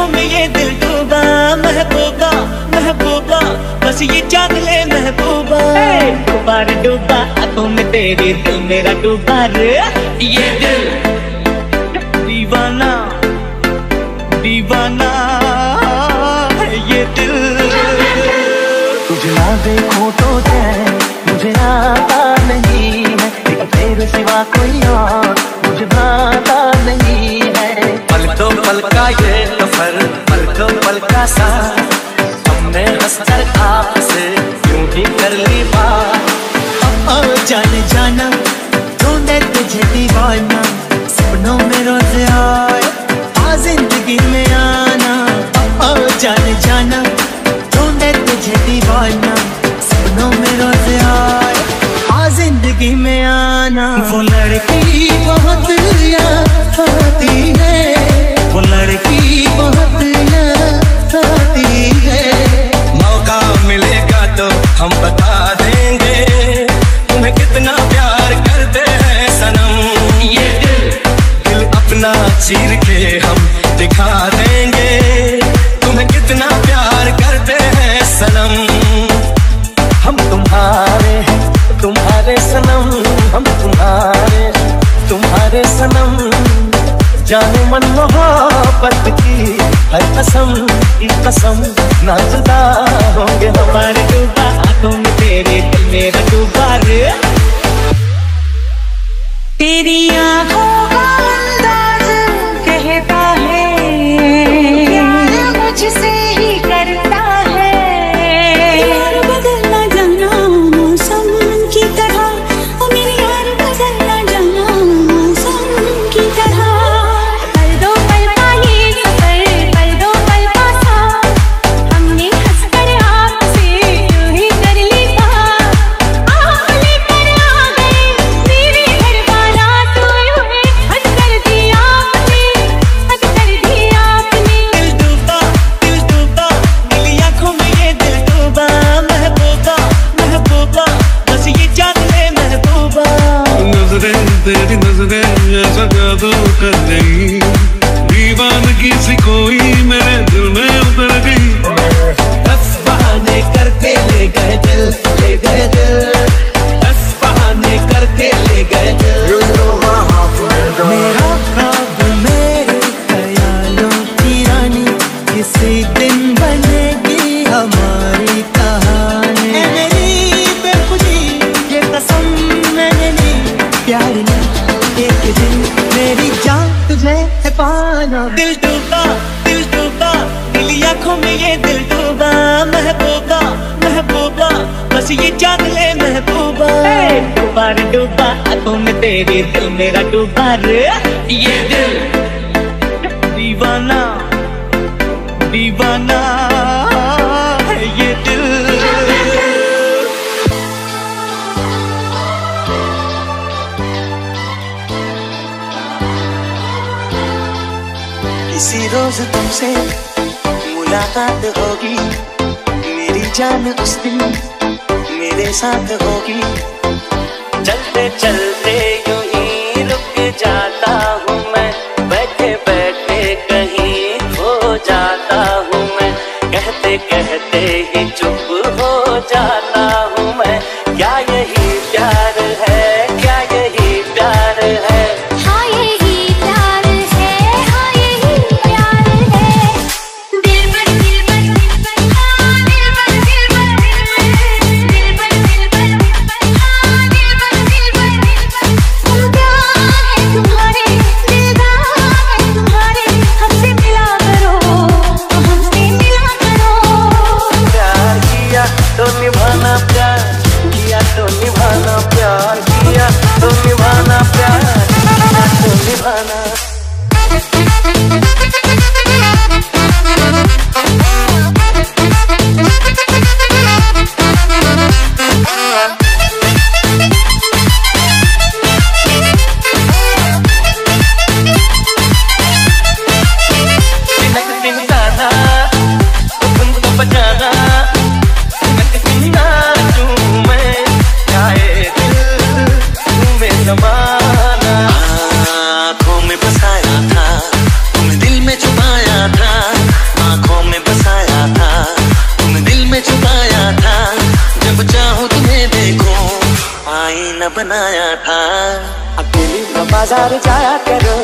आंखों में ये दिल डूबा। महबूबा महबूबा बस ये जान ले महबूबा, गुबार डूबा आंखों में तेरी, तू मेरा डूबा रे। ये दिल दीवाना दीवाना ये दिल, तुझे ना देखो तो चैन मुझे आता नहीं है, तेरे सिवा कोई और मुझे भाता नहीं है। पलकों पल का ये सफर, पलकों पल का सा हमने हंसकर आपसे यूं ही कर ली बात। अब जाने जाना तूने तुझे दीवाना, सपनों में रोज आए आ जिंदगी में आना। अब जाने जाना तूने तुझे दीवाना, सपनों में रोज आए आ जिंदगी में आना। वो लड़की बहुत याद आती है, वो लड़की बहुत याद आती है। मौका मिलेगा तो हम बता देंगे तुम्हें कितना प्यार करते हैं सनम। ये दिल दिल अपना चीर के हम दिखा देंगे तुम्हें कितना प्यार करते हैं सनम। हम तुम्हारे हैं तुम्हारे सनम, हम तुम्हारे तुम्हारे सनम। जाने मन मोहब्बत की हर कसम की कसम, ना जुदा होंगे हमारे डूबा आंखों में तेरे, दिल मेरा डूबा रे। तेरी आंखों का अंदाज़ कहता है प्यार मुझसे ही करता है। प्यार बदल ना जाना मौसम की तरह, ओ मेरी यार बदल ना जाना मौसम की तरह। पल दो पल का ये सफर, पल दो पल का साथ हमने हंसकर आपसे यूं ही कर ली बात। आप लेकर आ गए मेरे घर वाला तो यूं है, हद कर दी आपने हद कर दी आपने। दिल डूबा मेरी आंखों में ये दिल डूबा। महबूबा महबूबा बस ये जान ले महबूबा, नजरें तेरी नजरें ऐसा जादू कर गई, दीवानगी सी कोई मेरे दिल में उतर गई। दस बहाने करके ले गए दिल, दस बहाने करके ले गए दिल। मेरा ख्वाब मेरे ख्यालों की रानी, किसी दिन बनेगी हमारी कहानी। ऐ मेरी बेखुदी ये कसम मैंने ली प्यार ने, एक दिन मेरी जान तुझे है पाना। दिल डूबा दिल आँखों में ये दिल डूबा। महबूबा महबूबा बस ये जान ले महबूबा, गुबार डूबा आंखों में तेरे, दिल मेरा डूबा रे। ये दिल दीवाना दीवाना ये दिल। किसी रोज तुमसे मुलाकात होगी, मेरी जान उस दिन मेरे साथ होगी। चलते चलते यूं ही रुक जाता हूँ मैं, बैठे बैठे कहीं हो जाता हूँ मैं, कहते कहते ही चुप हो जाता हूँ मैं। क्या यही प्यार है, क्या यही प्यार है। बनाया था। अकेली न बाजार जाया करो,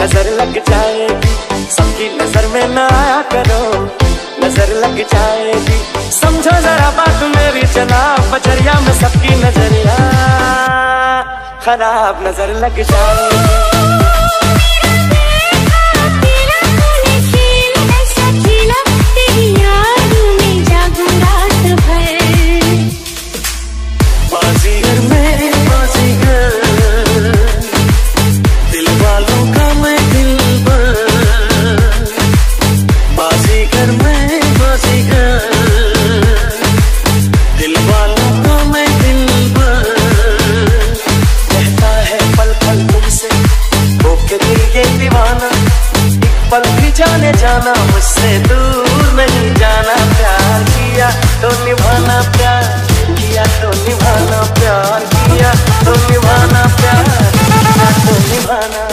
नजर लग जाएगी। सबकी नजर में न आया करो, नजर लग जाएगी। समझो जरा बात मेरी जनाब, बजरिया में सबकी नजरिया खराब, नजर लग जाएगी। जाना मुझसे दूर नहीं जाना, प्यार किया तो निभाना, प्यार किया तो निभाना, प्यार किया तो निभाना, प्यार किया तो निभाना।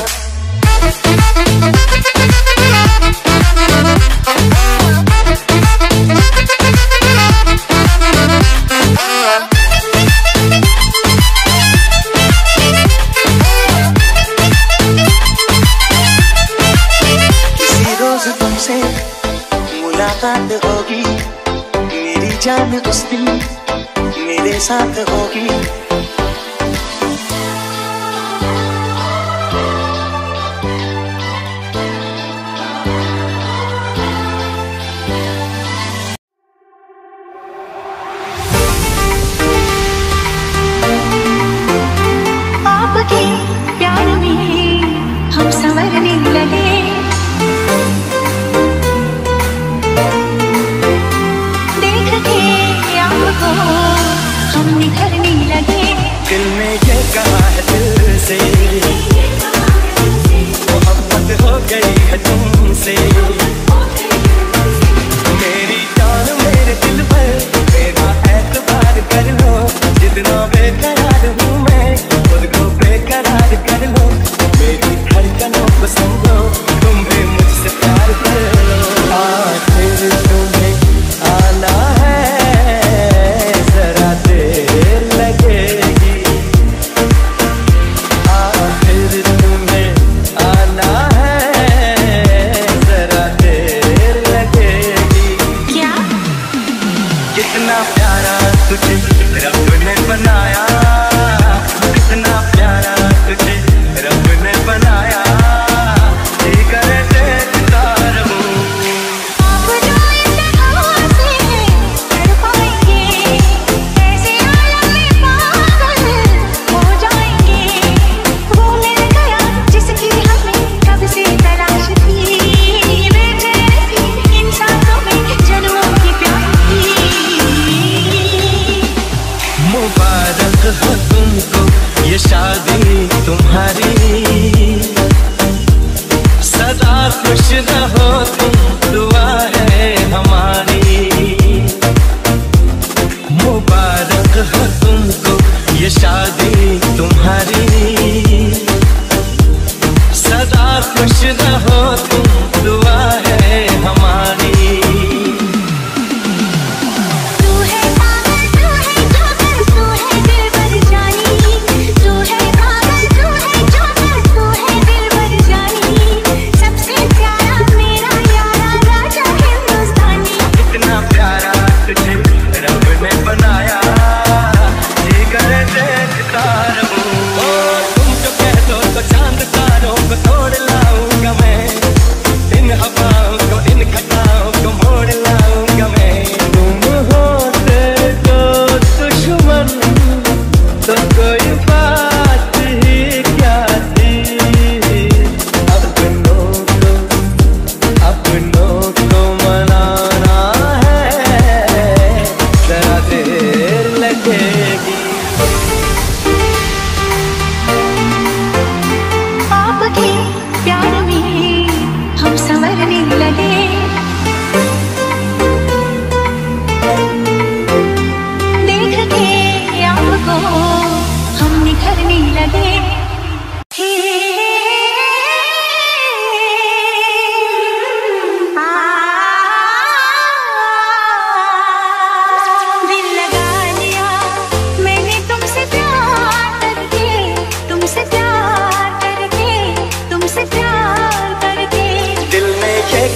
मुलाकात होगी मेरी जान, उस दिन मेरे साथ होगी। आपके प्यार में हम संवरने लगे, हम निखरने लगे। दिल में ये कहा है दिल से, मोहब्बत हो गई है तुमसे। मेरी जान मेरे दिल पर मेरा एतबार कर लो, जितना बेकरार हूँ मैं खुद को बेकरार कर लो। मेरी धड़कनों को समझो, तुम भी मुझसे प्यार कर लो। आखिर तुम्हें आना है,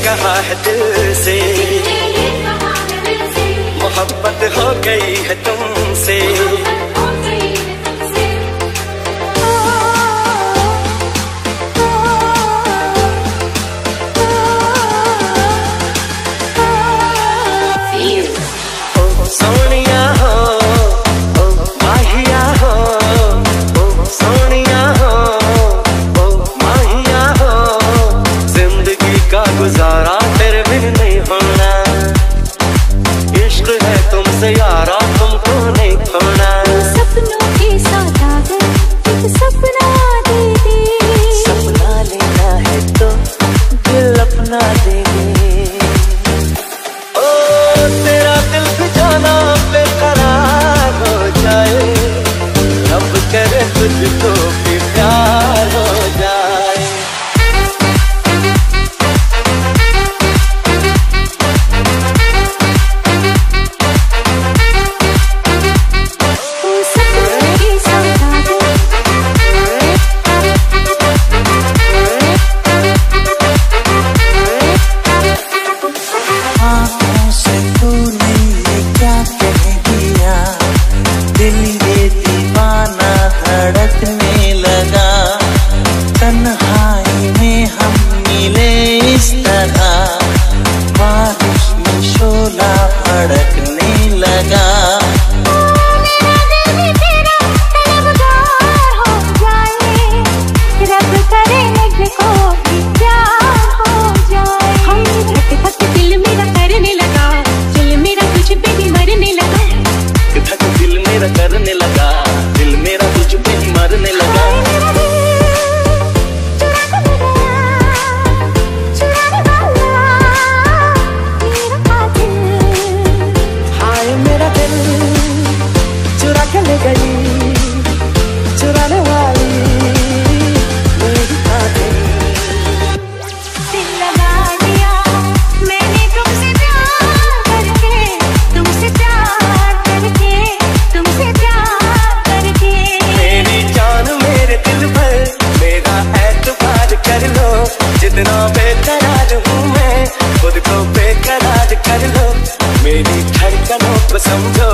कहा है दिल से मोहब्बत हो गई है तुमसे। गुजारा तेरे बिन नहीं होना, इश्क है तुमसे यारा तुमको नहीं खोना। सपनों के साथ आकर एक सपना दे दे, सपना लेना है तो दिल अपना दे दे। ओ तेरा दिल भी जाना बेकरार हो जाए, रब करे तुझको भी प्यार हो जाए। समझो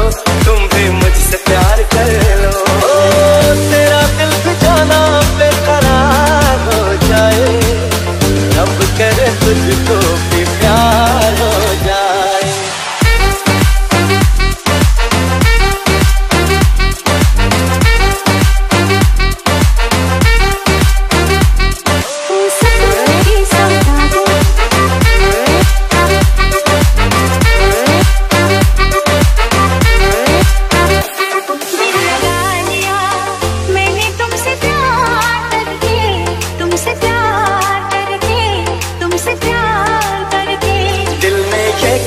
तुम भी मुझसे प्यार कर लो। ओ, तेरा दिल भी जाना बेकरार हो जाए, रब करे तुझको भी प्यार हो जाए।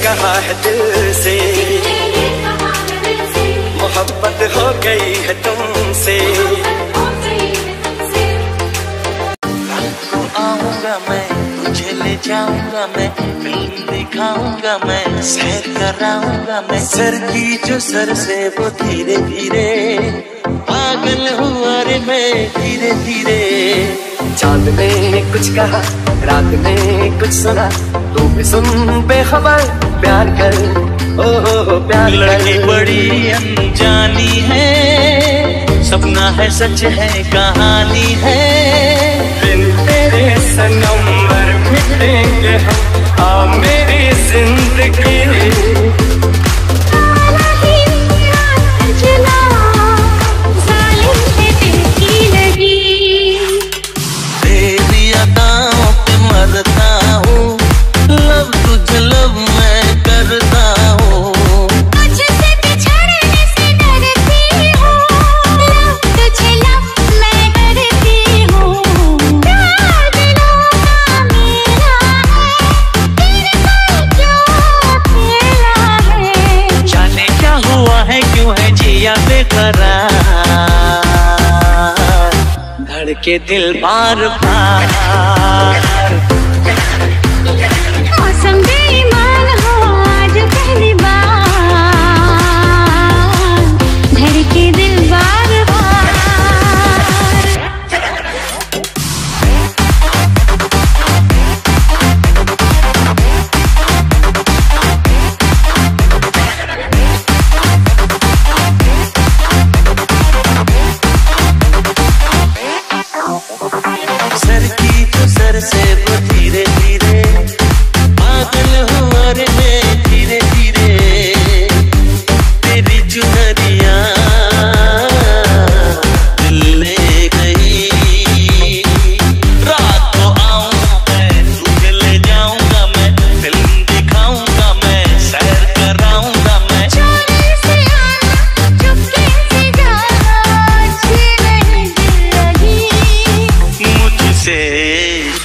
कहा है दिल से मोहब्बत हो गई है तुमसे। कल को आऊंगा मैं, तुझे ले जाऊंगा मैं, फिल्म दिखाऊंगा मैं, सैर कराऊंगा मैं। सर की जो सर से वो धीरे धीरे पागल हुआ रे मैं धीरे धीरे। चांद ने कुछ कहा, रात ने कुछ सुना, तू भी सुन बेखबर प्यार कर। ओ प्यार लड़की बड़ी अनजानी है, सपना है सच है कहानी है। बिन तेरे सनम भर मिटेंगे हम, आ मेरी जिंदगी। धड़के दिल बार बार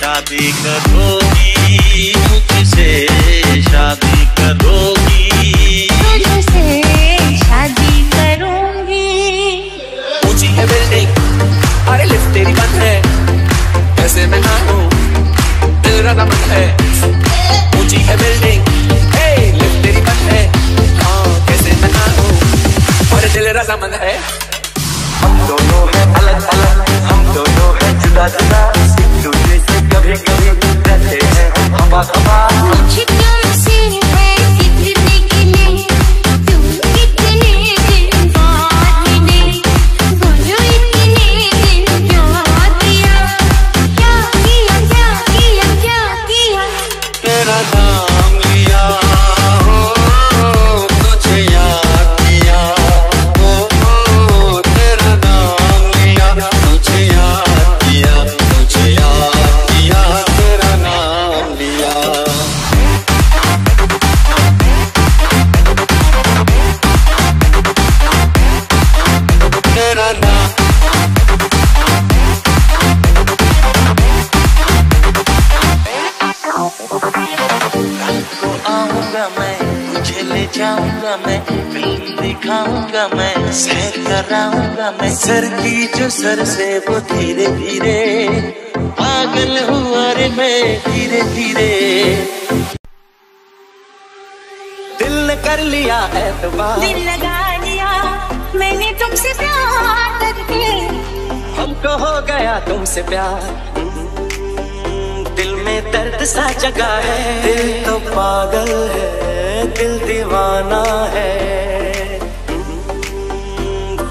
शादी करोगी मुझसे, शादी करोगी मुझसे, शादी करूंगी। ऊंची है बिल्डिंग, अरे लिफ्ट तेरी बंद है, ऐसे में ना हूँ दिल राधा बंद है। ऊंची है बिल्डिंग, लिफ्ट तेरी बंद है, कैसे में ना हूँ और दिल राधा बंद है। हम दोनों हैं अलग अलग, हम दोनों हैं जुदा जुदा, कभी कभी रहते हैं हवा हवा। कुछ तुमसे है कितने गिले, तुम कितने दिन बाद मिले, बोलो इतने दिन क्या किया क्या किया क्या किया क्या किया। तेरा नाम लिया तुझे याद किया, ओ तेरा नाम लिया तुझे याद किया, तुझे याद जाऊंगा मैं, फिल्म दिखाऊंगा मैं, सैर कराऊंगा मैं। सर की जो सर से वो धीरे धीरे पागल हुआ रे मैं, धीरे धीरे दिल ने कर लिया है तुम्हारा, दिल लगा लिया मैंने तुमसे प्यार करके, हमको हो गया तुमसे प्यार। दिल में दर्द सा जगा है, दिल तो पागल है, दिल दीवाना है,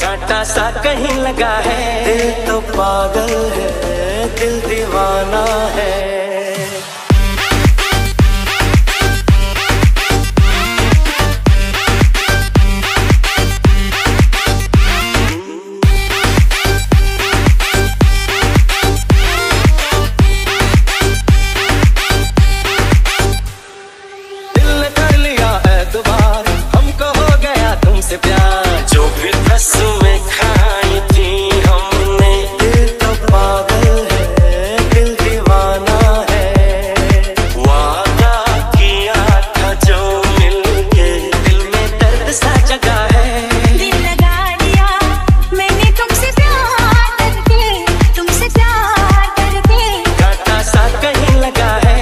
कांटा सा कहीं लगा है, दिल तो पागल है, दिल दीवाना है। जो भी कसमें खाई थी हमने, दिल तो पागल है, दिल दीवाना है। वादा किया था जो मिलके, दिल में दर्द सा जगा है, दिल लगा लिया मैंने तुमसे प्यार करके, तुमसे प्यार करके, कांटा सा कहीं लगा है।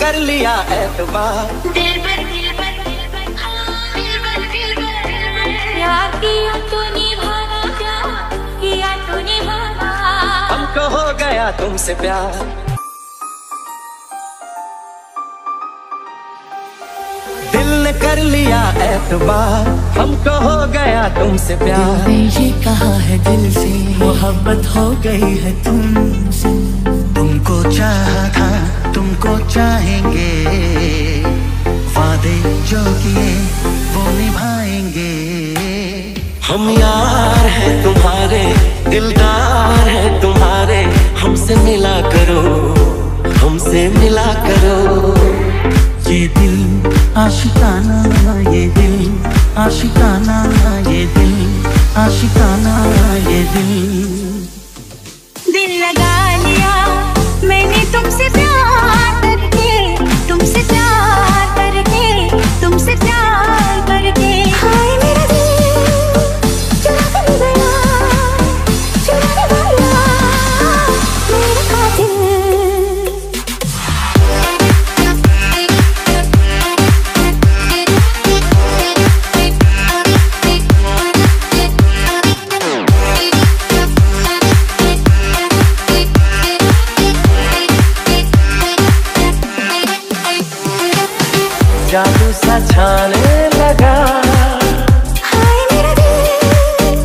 कर लिया एतबार, दिल पर दिल पर दिल पर दिल पर दिल पर दिल पर, क्या किया तूने भागा। गया तुमसे प्यार। दिल ने कर लिया एतबार, हमको हो गया तुमसे प्यार। दिल ने ये कहा है दिल से मोहब्बत हो गई है तुमसे। तुमको चाहा था, तुमको चाहेंगे, वादे जो किए वो निभाएंगे। हम यार हैं तुम्हारे, दिलदार हैं तुम्हारे, हमसे मिला करो, हमसे मिला करो। ये दिल आशिकाना, ये दिल आशिकाना, ये दिल आशिकाना, ये दिल। दिल लगा लिया मैंने तुमसे प्यार करके, तुमसे प्यार करके, तुमसे प्यार करके। जादू सा छाने लगा, हाय मेरा दिल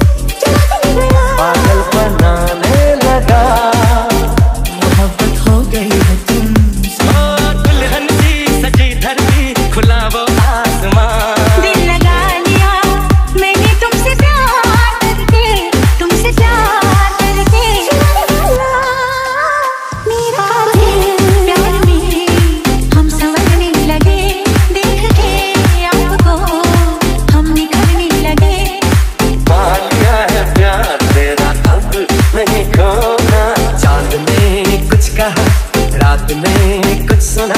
चला गया, पागल बनाने लगा। मोहब्बत हो गई है तुमसे, दुल्हन जी सजी धरती, खुला वो आसमां। दिल लगा लिया मैंने तुमसे प्यार करके, तुमसे प्यार करके। मेरा दिल प्यार में हम समझने लगे, नहीं खोना। चांद ने कुछ कहा, रात में कुछ सुना,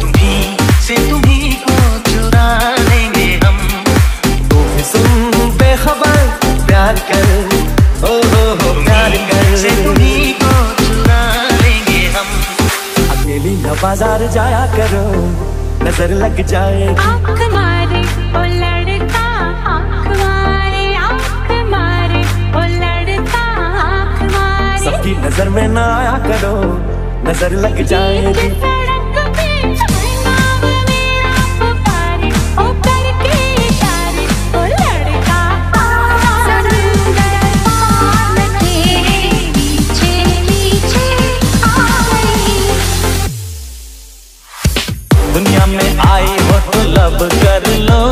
तुम्हीं से तुम्हीं को चुरा लेंगे हम। तुम सुन बेखबर प्यार कर, ओ हो प्यार कर, से तुम्हीं को चुरा लेंगे हम। अकेली न बाजार जाया करो, नजर लग जाएगी। आँख मारे ओ लड़का, सबकी नजर में ना आया करो, नजर लग जाएगी। दुनिया में आई हो तो लब कर लो,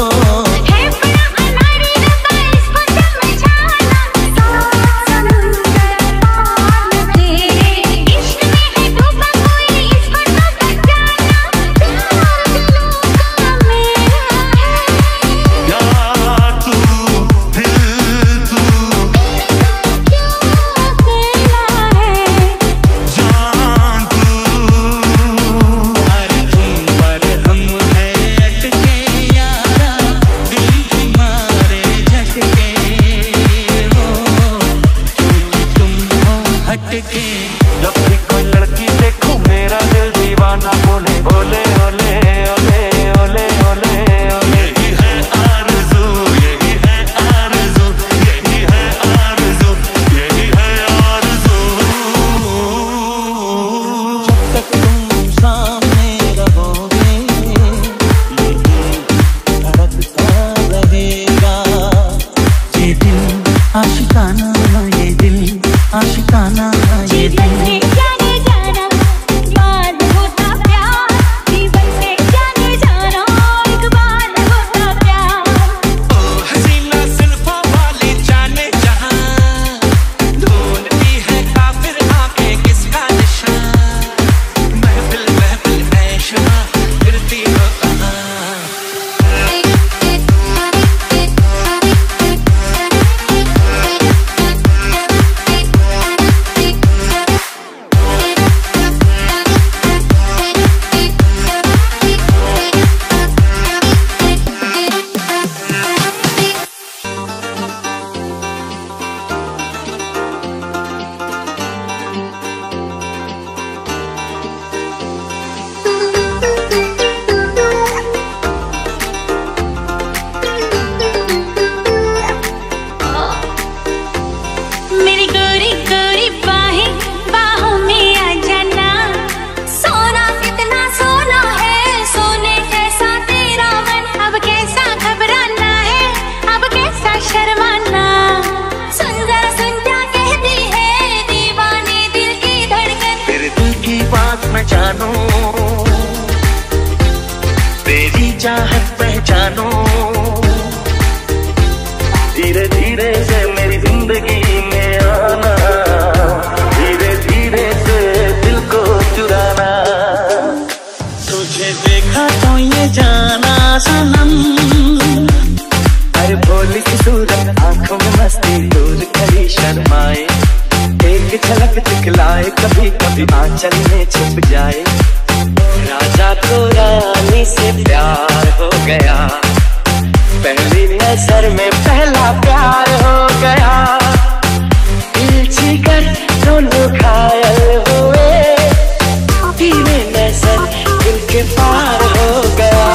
जब भी कोई लड़की देखूं मेरा दिल दीवाना बोले। बोले ओले ओले ओले ओले ओले, यही है आरज़ू, यही है आरज़ू, यही है आरज़ू, यही है आरज़ू। जब तक तुम सामने रहोगे यही धड़कता रहेगा। ये दिल आशिकाना, ये दिल आशिकाना, ये दिल। जानो, मेरी चाहत पहचानो, धीरे धीरे से मेरी जिंदगी में आना, धीरे धीरे से दिल को चुराना। तुझे देखा तो ये जाना सनम, अरे भोली की सूरत आंखों में मस्ती दूर खड़ी शर्माए, एक झलक दिखलाए कभी कभी आंचल में छुप जाए। राजा को रानी से प्यार हो गया, पहली नजर में पहला प्यार हो गया। दिल छिकर दोनों घायल हुए, धीरे नजर दिल के पार हो गया।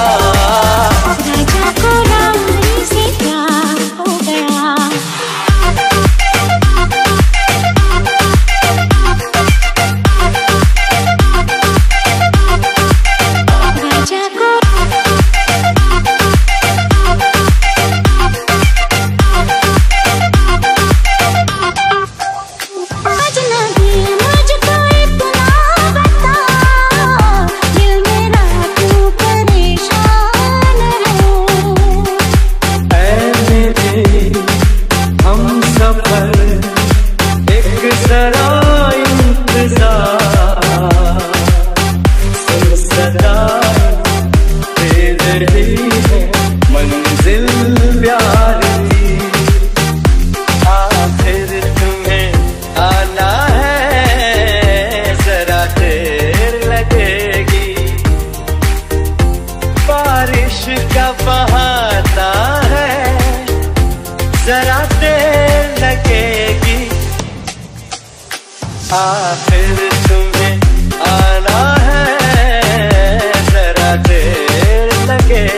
राजा को रानी से प्यार हो गया। आखिर तुम्हें आना है, जरा देर लगेगी।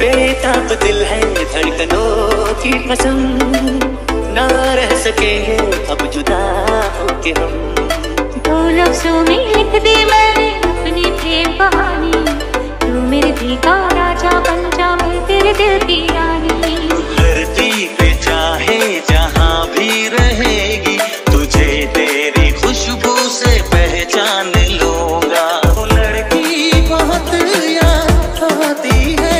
बेताब दिल है धड़कनों की कसम, ना रह सकेंगे अब जुदा होके हम। दो लफ्जों में लिख दी मैंने अपनी प्रेम कहानी, तू मेरे दिल का राजा बन जा, मैं तेरे दिल की रानी। धरती पे चाहे जहाँ भी रहेगी, तुझे तेरी खुशबू से पहचान लूंगा। वो लड़की बहुत याद आती है,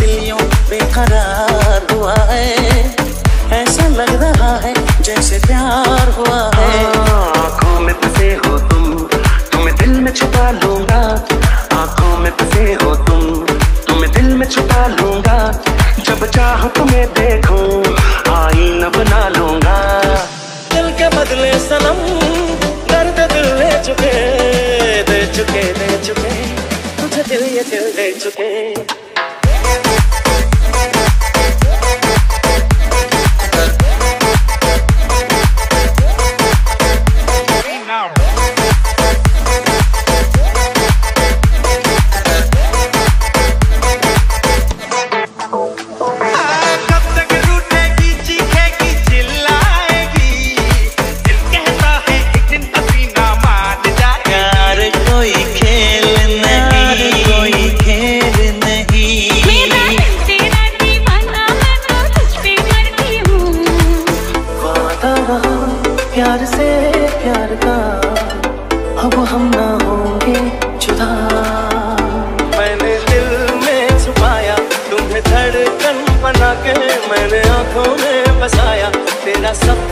दिलियों बेकरार हुआ है, ऐसा लग रहा है जैसे प्यार हुआ है। आँखों में बसे हो तुम, तुम्हें दिल में छुपा लूंगा। आँखों में बसे हो तुम, तुम्हें दिल में छुपा लूंगा। जब चाह तुम्हें देखूं आईना बना लूंगा। दिल के बदले सनम दर्द दिल ले चुके, दे चुके, दे चुके तुझे दिल ये दिल दे चुके।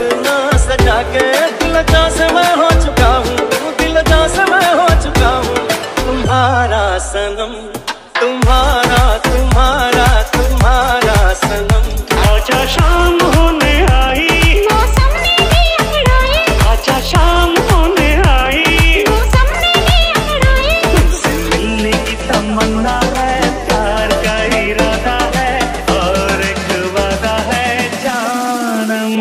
अपना सजा के दिल जा से मैं हो चुका हूँ, दिल जा से मैं हो चुका हूँ तुम्हारा सनम, तुम्हारा तुम्हारा तुम्हारा सनम। आजा शाम होने आई मौसम ने भी अंगड़ाई, आजा शाम होने आई मौसम ने भी अंगड़ाई। तुमसे मिलने की तमन्ना है, प्यार का इरादा है और एक वादा है जानम।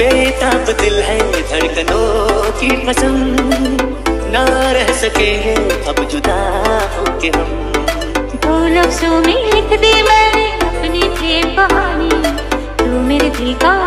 बेताब दिल है ये धड़कनों की कसम, ना रह सके हैं अब जुदा होके हम। दो लफ्जों में लिख दी मैंने अपनी प्रेम कहानी, तू मेरे दिल का